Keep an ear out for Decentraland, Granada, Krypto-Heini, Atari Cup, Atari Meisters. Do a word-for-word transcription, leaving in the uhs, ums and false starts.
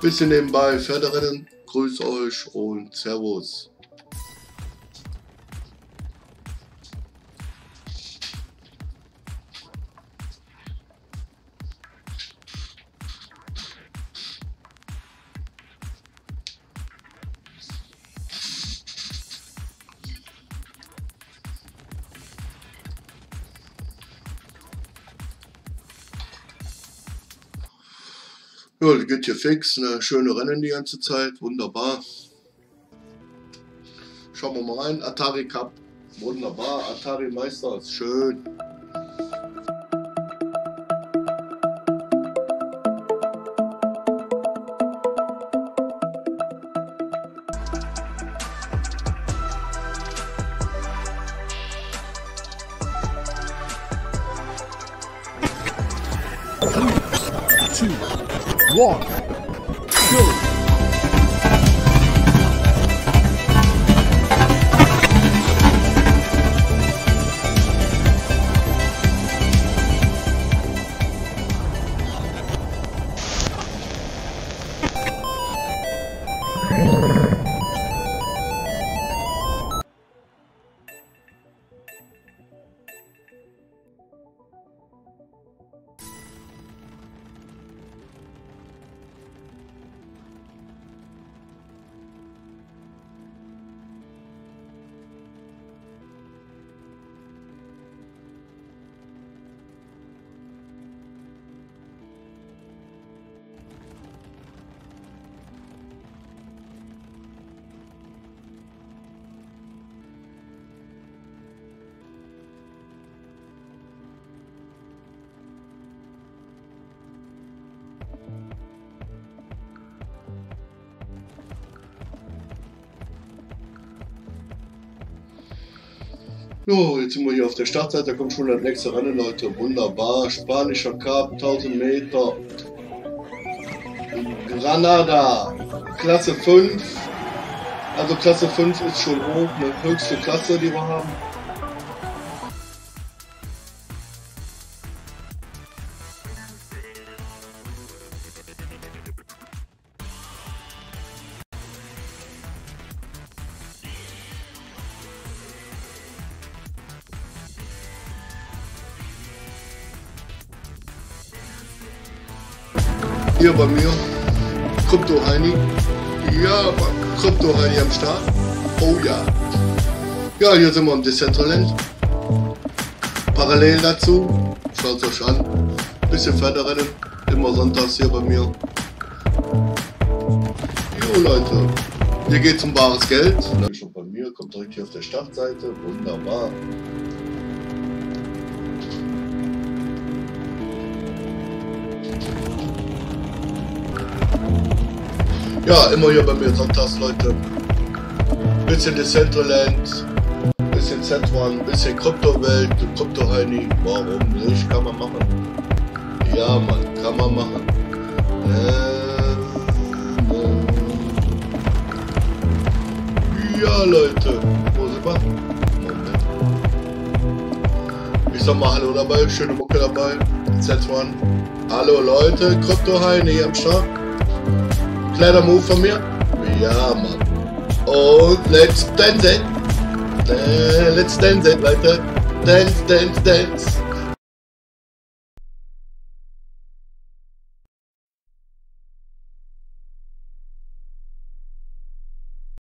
Bisschen nebenbei Pferderennen. Grüß euch und Servus. Ja, die geht hier fix, ne? Schöne Rennen die ganze Zeit, wunderbar. Schauen wir mal rein, Atari Cup, wunderbar, Atari Meisters, schön. One, two. So, jetzt sind wir hier auf der Startseite, da kommt schon das nächste Rennen, Leute. Wunderbar, spanischer Cup, tausend Meter. Granada, Klasse fünf. Also Klasse fünf ist schon hoch, eine höchste Klasse, die wir haben. Hier bei mir, Krypto-Heini, ja, Krypto-Heini am Start, oh ja. Ja, hier sind wir am Decentraland, parallel dazu, schaut euch an, bisschen Pferderennen, immer sonntags hier bei mir. Jo Leute, hier geht's um bares Geld, schon bei mir, kommt direkt hier auf der Startseite, wunderbar. Ja, immer hier bei mir sonntags, Leute. Bisschen Decentraland, bisschen Z eins, bisschen Kryptowelt, Krypto-Heini. Warum nicht? Kann man machen. Ja, man, kann man machen. Ähm, äh, ja, Leute. Wo sind wir? Moment. Ich sag mal Hallo dabei, schöne Mucke dabei. Z eins. Hallo, Leute. Krypto-Heini am Start. Kleiner Move von mir. Ja, Mann. Und let's dance it. Let's dance it, Leute. Dance, dance, dance.